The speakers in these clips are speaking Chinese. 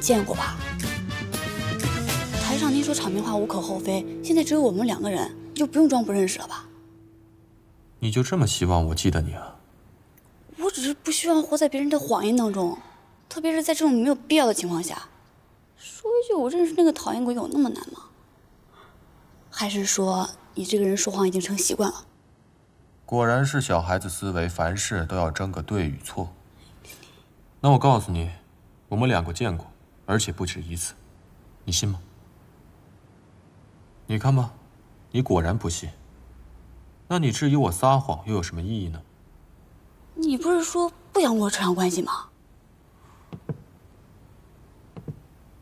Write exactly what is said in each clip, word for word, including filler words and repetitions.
见过吧？台上您说场面话无可厚非，现在只有我们两个人，你就不用装不认识了吧？你就这么希望我记得你啊？我只是不希望活在别人的谎言当中，特别是在这种没有必要的情况下。说一句我认识那个讨厌鬼有那么难吗？还是说你这个人说谎已经成习惯了？ 果然是小孩子思维，凡事都要争个对与错。那我告诉你，我们两个见过，而且不止一次，你信吗？你看吧，你果然不信。那你质疑我撒谎又有什么意义呢？你不是说不想跟我扯上关系吗？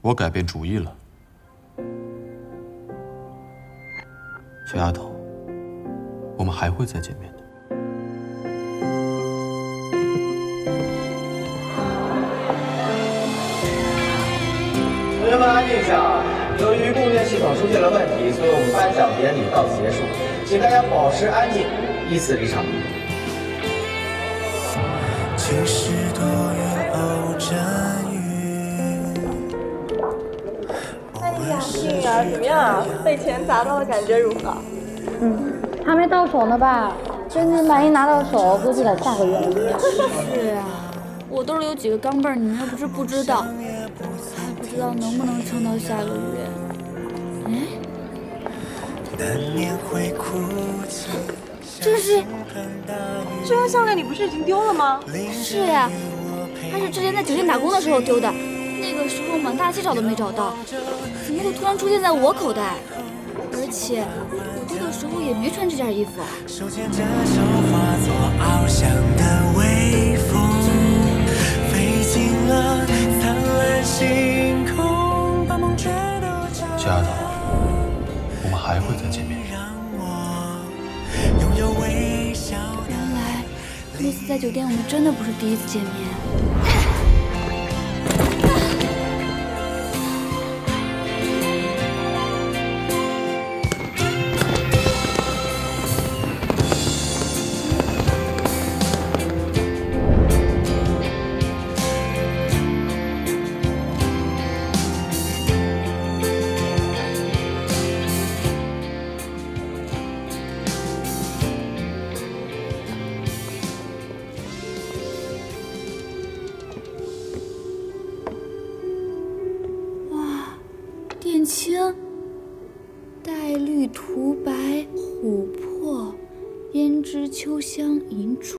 我改变主意了，小丫头，我们还会再见面。 同学们安静一下啊！由于供电系统出现了问题，所以我们颁奖典礼到此结束，请大家保持安静，依次离场。其实多云偶阵雨。哎呀，丽儿，怎么样啊？被钱砸到的感觉如何？嗯，还没到手呢吧？真正万一拿到手，估计得下个月了。是啊，我兜里有几个钢镚，你们又不是不知道。 不知道能不能撑到下个月？哎，这是这条项链，你不是已经丢了吗？是呀，它是之前在酒店打工的时候丢的，那个时候满大街找都没找到，怎么会突然出现在我口袋？而且我丢的时候也没穿这件衣服啊。嗯 小丫头，我们还会再见面。原来那次在酒店，我们真的不是第一次见面。